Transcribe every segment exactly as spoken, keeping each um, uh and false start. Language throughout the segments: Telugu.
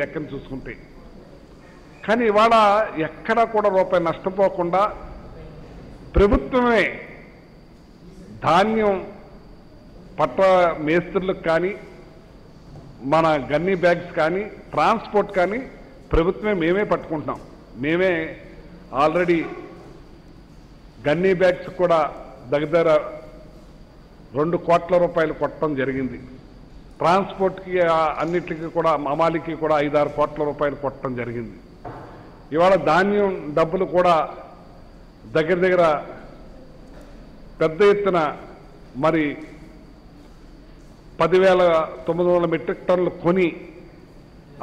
లెక్కను చూసుకుంటే కానీ ఇవాళ ఎక్కడ కూడా రూపాయి నష్టపోకుండా ప్రభుత్వమే ధాన్యం పట్ట మేస్త్రులకు కానీ మన గన్నీ బ్యాగ్స్ కానీ ట్రాన్స్పోర్ట్ కానీ ప్రభుత్వమే మేమే పట్టుకుంటున్నాం. మేమే ఆల్రెడీ గన్నీ బ్యాగ్స్ కూడా దగ్గర రెండు కోట్ల రూపాయలు కొట్టడం జరిగింది. ट्रांसपोर्ट की अन्निटिकी कूडा अमालिकी कूडा ఐదు ఆరు कोट्ल रूपायलु कोट्टडं जरिगिंदी. इवाल धान्यं डब्बुलु कूडा दग्गर दग्गर पेद्द एत्तुन मरी పది వేల తొమ్మిది వందల మెట్రిక్ టన్నులు కొని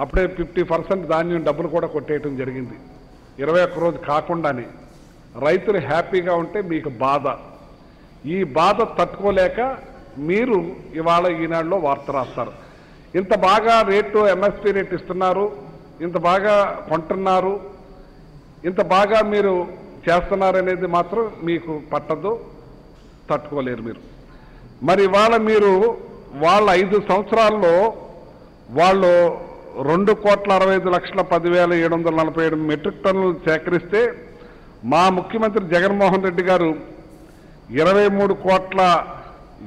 అప్పుడే యాభై శాతం धान्यं डब्बुलु कूडा कोट्टेयटं जरिगिंदी. ఇరవై ఒక్క రోజు కాకుండానే రైతులు హ్యాపీగా ఉంటే మీకు బాధ, ఈ బాధ తట్టుకోలేక మీరు ఇవాల ఈనాడులో వార్త రాస్తారు. ఇంత బాగా రేటు ఎంఎస్పీ రేట్ ఇస్తున్నారు, ఇంత బాగా కొంటున్నారు, ఇంత బాగా మీరు చేస్తున్నారు అనేది మాత్రం మీకు పట్టదు, తట్టుకోలేరు మీరు. మరి ఇవాళ మీరు వాళ్ళ ఐదు సంవత్సరాల్లో వాళ్ళు రెండు కోట్ల అరవై ఐదు లక్షల పది వేల ఏడు వందల నలభై ఏడు మెట్రిక్ టన్నులు సేకరిస్తే మా ముఖ్యమంత్రి జగన్మోహన్ రెడ్డి గారు ఇరవై మూడు కోట్ల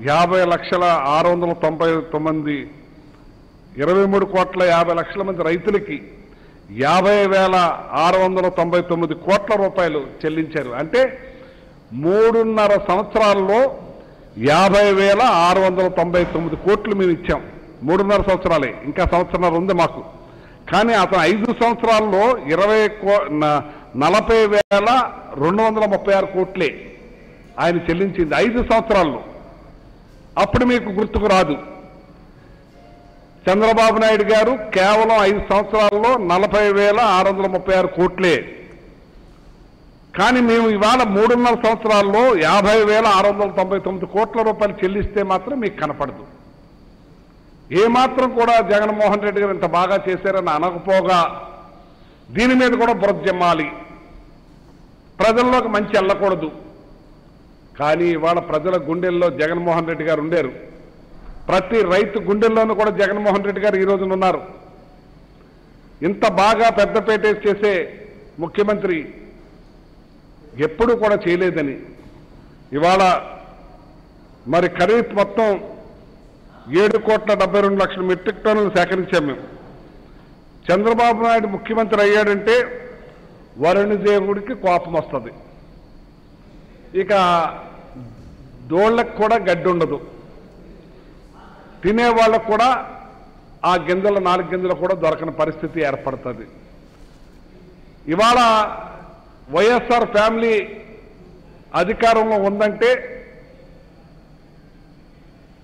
యాభై లక్షల ఆరు వందల తొంభై తొమ్మిది ఇరవై మూడు కోట్ల యాభై లక్షల మంది రైతులకి యాభై వేల ఆరు వందల తొంభై తొమ్మిది కోట్ల రూపాయలు చెల్లించారు. అంటే మూడున్నర సంవత్సరాల్లో యాభై వేల ఆరు వందల తొంభై తొమ్మిది కోట్లు మేము ఇచ్చాం. మూడున్నర సంవత్సరాలే, ఇంకా సంవత్సరాలు ఉంది మాకు. కానీ అతను ఐదు సంవత్సరాల్లో ఇరవై కో నలభై వేల రెండు వందల ముప్పై ఆరు కోట్లే ఆయన చెల్లించింది ఐదు సంవత్సరాల్లో. అప్పుడు మీకు గుర్తుకు రాదు, చంద్రబాబు నాయుడు గారు కేవలం ఐదు సంవత్సరాల్లో నలభై వేల ఆరు వందల ముప్పై ఆరు కోట్లే. కానీ మేము ఇవాళ మూడున్నర సంవత్సరాల్లో యాభై వేల ఆరు వందల తొంభై తొమ్మిది కోట్ల రూపాయలు చెల్లిస్తే మాత్రం మీకు కనపడదు. ఏమాత్రం కూడా జగన్మోహన్ రెడ్డి గారు ఇంత బాగా చేశారని అనకపోగా దీని మీద కూడా బురజమ్మాలి, ప్రజల్లోకి మంచి వెళ్ళకూడదు. కానీ ఇవాళ ప్రజల గుండెల్లో జగన్మోహన్ రెడ్డి గారు ఉండేరు, ప్రతి రైతు గుండెల్లోనూ కూడా జగన్మోహన్ రెడ్డి గారు ఈ రోజున ఉన్నారు. ఇంత బాగా పెద్దపేట చేసే ముఖ్యమంత్రి ఎప్పుడూ కూడా చేయలేదని ఇవాళ మరి ఖరీఫ్ మొత్తం ఏడు కోట్ల డెబ్బై రెండు లక్షల మెట్రిక్ టన్నులు సేకరించాం మేము. చంద్రబాబు నాయుడు ముఖ్యమంత్రి అయ్యాడంటే వరుణ దేవుడికి కోపం వస్తుంది, ఇక దోళ్ళకు కూడా గడ్డి ఉండదు, తినే వాళ్ళకు కూడా ఆ గింజలు నాలుగు గింజలు కూడా దొరకని పరిస్థితి ఏర్పడుతుంది. ఇవాళ వైఎస్ఆర్ ఫ్యామిలీ అధికారంలో ఉందంటే